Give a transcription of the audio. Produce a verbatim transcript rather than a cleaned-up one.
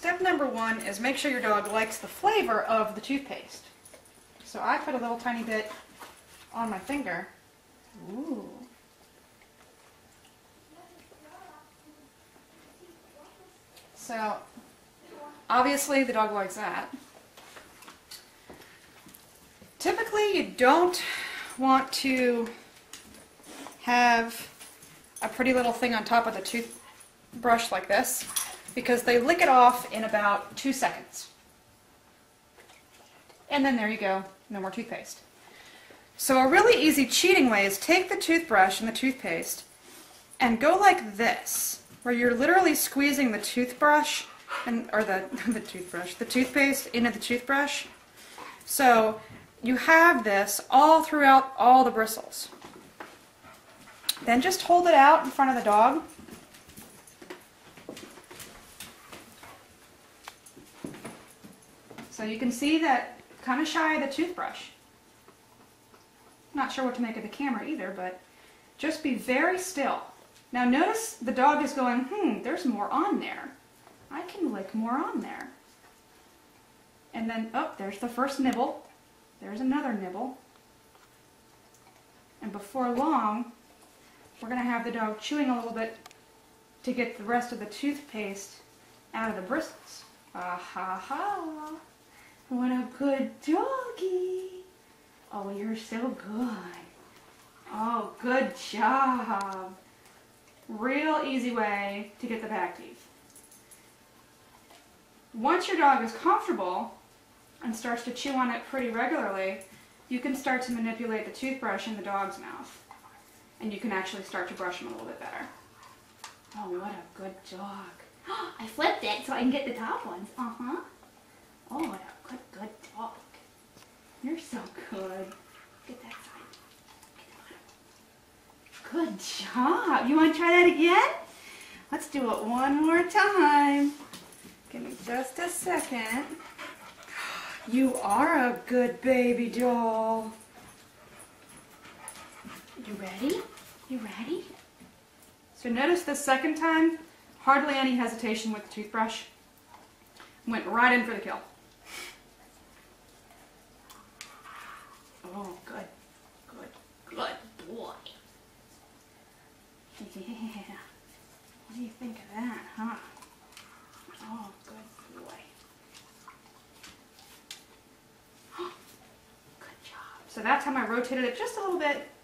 step number one is make sure your dog likes the flavor of the toothpaste. So I put a little tiny bit on my finger. Ooh. So obviously the dog likes that. Typically you don't want to have a pretty little thing on top of the toothbrush like this, because they lick it off in about two seconds. And then there you go, no more toothpaste. So a really easy cheating way is take the toothbrush and the toothpaste and go like this, where you're literally squeezing the toothbrush and or the, the toothbrush, the toothpaste into the toothbrush. So you have this all throughout all the bristles. Then just hold it out in front of the dog. So you can see that kind of shy of the toothbrush. Not sure what to make of the camera either, but just be very still. Now notice the dog is going, hmm, there's more on there. I can lick more on there. And then, oh, there's the first nibble. There's another nibble. And before long, we're going to have the dog chewing a little bit to get the rest of the toothpaste out of the bristles. Ah ha ha! What a good doggy! Oh, you're so good. Oh, good job. Real easy way to get the back teeth. Once your dog is comfortable and starts to chew on it pretty regularly, you can start to manipulate the toothbrush in the dog's mouth. And you can actually start to brush them a little bit better. Oh, what a good dog. I flipped it so I can get the top ones. Uh-huh. Oh, what a good, good dog. You're so good. Get that side. Get the bottom. Good job. You want to try that again? Let's do it one more time. Give me just a second. You are a good baby doll. You ready? You ready? So notice the second time, hardly any hesitation with the toothbrush. Went right in for the kill. Oh, good, good, good boy. Yeah. What do you think of that, huh? Oh, good boy. Good job. So that's how I rotated it just a little bit.